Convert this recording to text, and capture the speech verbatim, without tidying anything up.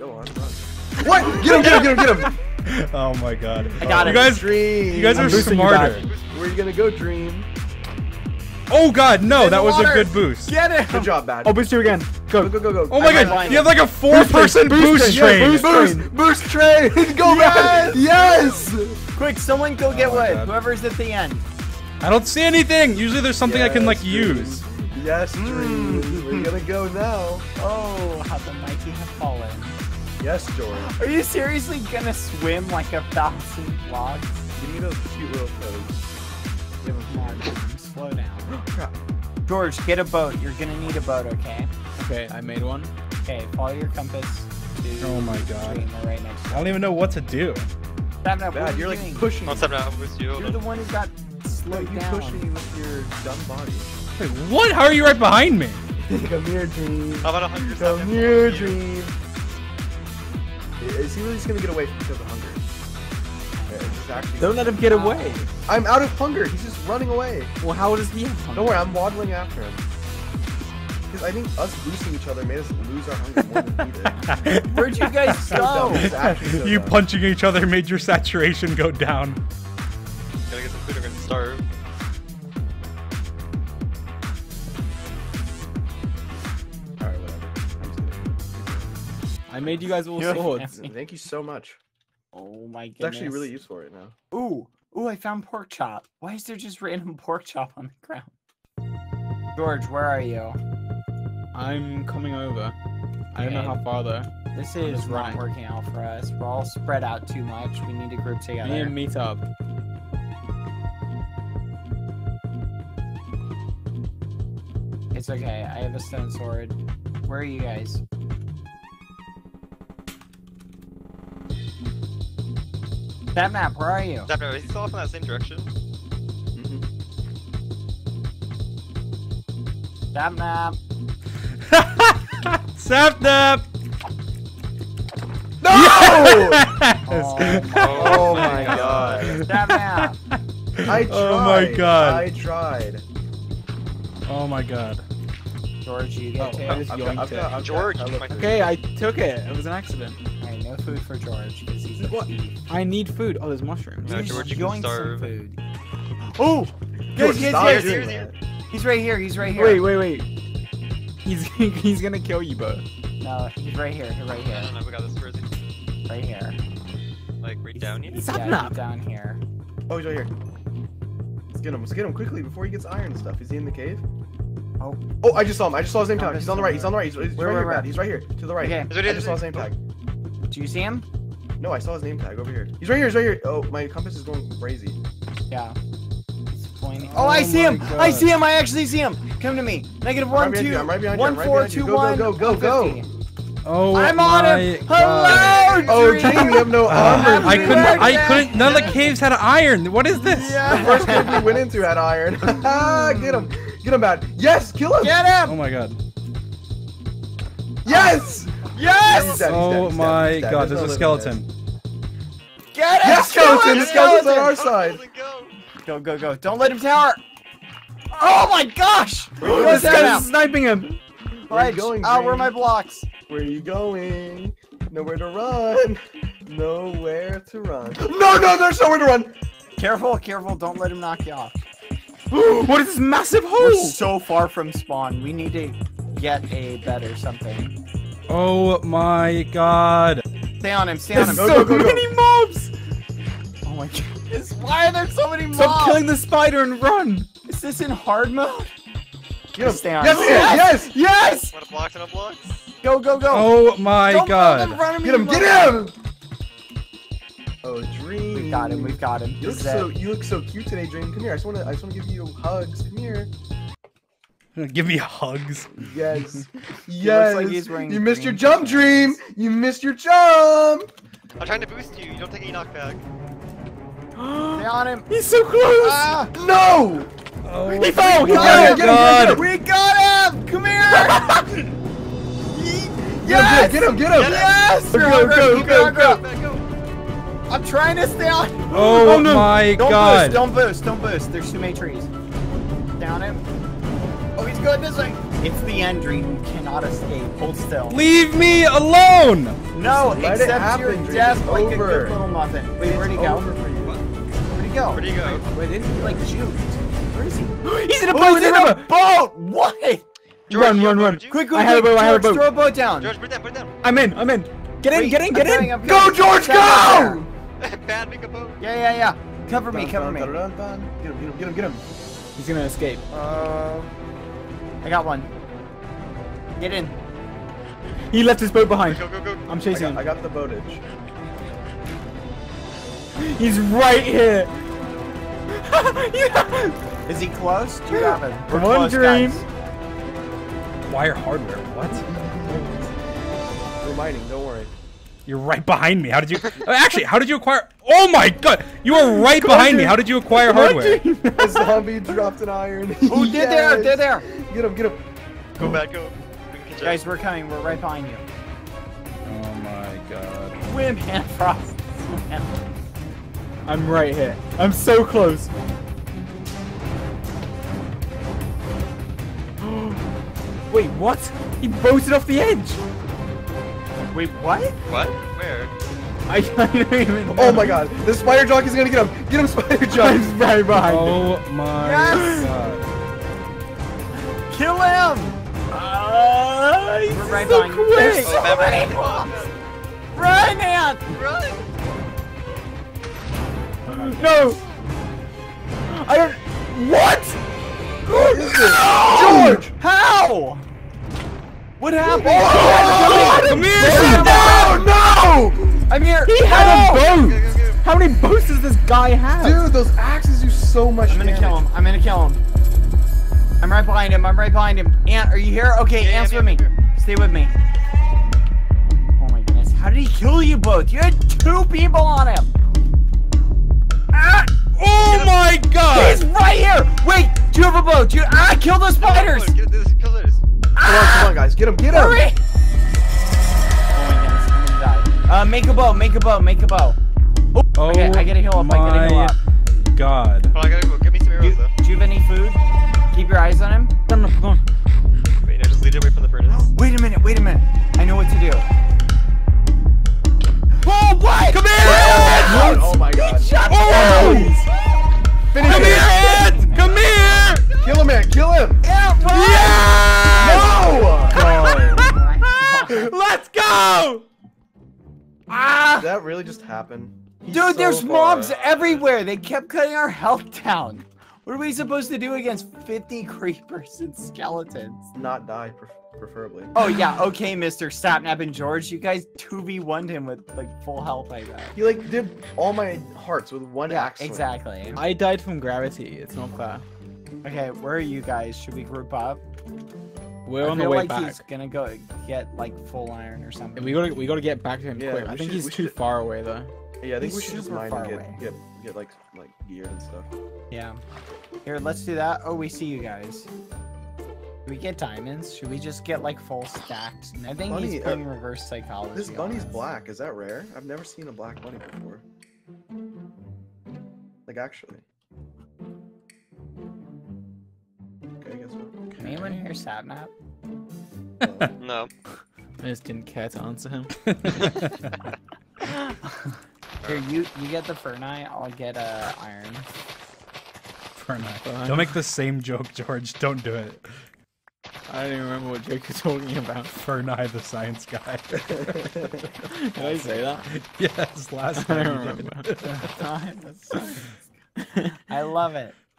Go on, run. What? Get him, get him, get him, get him! Oh my god. I got you him. Guys, Dream. You guys are smarter. You Where are you gonna go, Dream? Oh god, no, that was water. a good boost. Get it! Good job, Bad. Oh, boost you again. Go, go, go, go. Oh my I god, you have like a four-person boost, boost train. Boost, boost train. Boost, boost train. Go, Bad. Yes. yes! Quick, someone go get oh what? God. Whoever's at the end. I don't see anything. Usually there's something yes, I can like Dream. use. Yes, Dream. Mm. We're gonna go now. Oh, how the mighty have fallen. Yes, George. Are you seriously gonna swim like a thousand vlogs? Give me those cute little toes. Give them on. Slow down. George, get a boat. You're gonna need a boat, okay? Okay, I made one. Okay, follow your compass. Dude. Oh my god. Right next to I don't even know what to do. Sapnap, Bad, you're, you're like pushing. Oh, Sapnap, with you. You're the one who got slowed no, you down. You pushing me with your dumb body. Wait, what? How are you right behind me? Come here, Dream. How about one hundred? Come here, Dream. Is he really just gonna get away because of hunger? Exactly. Don't let him get away. I'm out of hunger. He's just running away. Well, how does he have hunger? Don't worry, I'm waddling after him. Because I think us boosting each other made us lose our hunger more than we did. Where'd you guys go? So you punching each other made your saturation go down. Gotta get some food or gonna starve. I made you guys all swords. Thank you so much. Oh my goodness. It's actually really useful right now. Ooh, ooh, I found pork chop. Why is there just random pork chop on the ground? George, where are you? I'm coming over. Okay. I don't know how far though. This is not working out for us. We're all spread out too much. We need to group together. We need to meet up. It's okay. I have a stone sword. Where are you guys? Sapnap, where are you? Sapnap, is he still off in that same direction? Mm-hmm. Sapnap! Sapnap! No! Yes! Oh, oh my god. Sapnap! I tried. Oh my god. I tried. Oh my god. George, you get oh, I've got, I've got, I've George, got, I okay, I took it. It was an accident. Hey, no food for George because he's what? I need food. Oh, there's mushrooms. No, he's George, you can starve. Food. Oh, George, he's, he's, he's, here. he's right here. He's right here. Wait, wait, wait. He's he's gonna kill you both. No, he's right here. He's right here. I don't know. We got this person. Right here. Like right he's, down here. He's yeah, he's down here. Oh, he's right here. Let's get him. Let's get him quickly before he gets iron and stuff. Is he in the cave? Oh. oh, I just saw him. I just saw his name tag. He's on the right. He's on the right. He's, he's where, right where, here, where? He's right here. To the right. Okay. I just saw his name tag. Do you see him? No, I saw his name tag over here. He's right here. He's right here. Oh, my compass is going crazy. Yeah. It's pointing. Oh, oh, I see him. God. I see him. I actually see him. Come to me. Negative one, two, one, four, two, one. Go, go, go, go. Oh, I'm on him. Hello, oh, Dream, you have no honor. I couldn't. I couldn't. None of the caves had iron. What is this? Yeah. The first cave we went into had iron. Get him. Get him, Bad. Yes, kill him. Get him. Oh my god. Yes. Yes. He's dead, he's dead, he's oh dead, my dead, god, there's, there's no a skeleton. Get him. Yes, skeleton. The skeleton's on our side. Oh, go, go, go. Don't let him tower. Oh my gosh. This guy's sniping him. Where are you going, oh, where are my blocks? Where are you going? Nowhere to run. Nowhere to run. No, no, there's nowhere to run. Careful, careful. Don't let him knock you off. What is this massive hole? We're so far from spawn. We need to get a bed or something. Oh my god. Stay on him, stay on him. There's so many mobs! Oh my god. It's, why are there so many mobs? Stop killing the spider and run! Is this in hard mode? Yes, stay on him. Yes, yes, yes! Wanna block, wanna block? Go, go, go. Oh my god. Get him, get him! Oh, Dream. We got him. We got him. You look so you look so cute today, Dream. Come here. I just want to. I just want to give you hugs. Come here. Give me hugs. Yes. Yes. Like you missed your jump, Dream. You missed your jump. I'm trying to boost you. You don't take any knockback. Stay on him. He's so close. Ah. No. Oh, he fell. He got him. We got him. Come here. Yes. Get him. Get him. Get him. Yes. Go. Go. Go. Go. I'm trying to stay on. Oh, oh no. my don't god. Don't boost, don't boost, don't boost. There's too many trees. Down him. Oh, he's going this way. It's the end, Dream. You cannot escape. Hold still. Leave me alone! No, Let except happen, your death like over. a good little muffin. Wait, it's where'd he go? Where'd he go? Where'd he go? Wait, didn't he like shoot? Where is he? He's in a boat! Oh, he's in a boat! What? George, run, run, run. Quick, quick, I have a boat, I have a boat. Throw a boat down. George, put it down, put it down. I'm in, I'm in. Get in, Wait, get in, get I'm in. Going, go, George, go! Bad, make a boat. Yeah, yeah, yeah. Cover me, cover me. Get him, get him, get him, get him. He's gonna escape. Uh, I got one. Get in. He left his boat behind. Go, go, go. I'm chasing I got, him. I got the boatage. He's right here. Yeah. Is he close? You have him. We're one close, Dream. Guys. Wire hardware. What? We're mining. Don't worry. You're right behind me. How did you? Actually, how did you acquire? Oh my God! You were right behind me. How did you acquire hardware? The zombie dropped an iron. Oh, yes. They're there! They're there! Get him! Get him! Go, go back! Go! We Guys, we're coming. We're right behind you. Oh my God! Win, man, Frost. I'm right here. I'm so close. Wait, what? He bolted off the edge. Wait, what? What? Where? I, I don't even know. Oh my God! The spider jock is gonna get him. Get him, spider jock! He's right behind me. Oh my yes! God! Kill him! Uh, he's We're right so behind quick. There's so oh, many blocks. Run, man! Run! No! I don't. What? What is this? George! How? What happened? Oh, come here! Sit down! No! I'm here! He had a boat! How many boats does this guy have? Dude, those axes do so much damage. I'm gonna kill him. I'm gonna kill him. I'm right behind him. I'm right behind him. Ant, are you here? Okay, yeah, Ant's yeah, with me. Stay with me. Oh my goodness. How did he kill you both? You had two people on him! Ah! Oh my God! He's right here! Wait! Do you have a boat? Do you... Ah! Kill the spiders! Get this, kill this. Come on, come on, guys, get him, get him! Hurry! Oh my goodness, I'm gonna die. Uh, make a bow, make a bow, make a bow. Oh, oh okay, I gotta heal up, I gotta heal up. Oh my God. Hold on, I gotta go, give me some arrows, though. Do you have any food? Keep your eyes on him. Come on, come on. Wait, no, just lead it away from the furnace. Wait a minute, wait a minute. I know what to do. Oh, what? Come here! Oh, oh my God. He shot oh. Finish Come it. here, Ant! Come here! Kill him, Ant, kill him! Ant, run! Yeah! Let's go! Ah! Did that really just happen? He's Dude, so there's far. mobs everywhere. They kept cutting our health down. What are we supposed to do against fifty creepers and skeletons? Not die, pre preferably. Oh yeah, okay, Mister Sapnap and George, you guys two v one'd him with like full health, I bet. He like did all my hearts with one yeah, axe. Exactly. I died from gravity. It's not fair. Okay, where are you guys? Should we group up? We're I on the way like back. He's gonna go get like full iron or something. We gotta we gotta get back to him yeah, quick. I think should, he's too should... far away though. Yeah, I think he's we should just mine and get, get get like like gear and stuff. Yeah. Here, let's do that. Oh, we see you guys. Should we get diamonds? Should we just get like full stacked? I think bunny, he's putting uh, reverse psychology. This bunny's on black. Is that rare? I've never seen a black bunny before. Like actually. Okay, I guess what? Can anyone hear Sapnap? No. I just didn't care to answer him. Here, you you get the furnace, I'll get uh, iron. Furnace. Don't make the same joke, George. Don't do it. I don't even remember what joke you're talking about. Furnace the science guy. Did I say that? Yes, last time. I don't remember. I love it.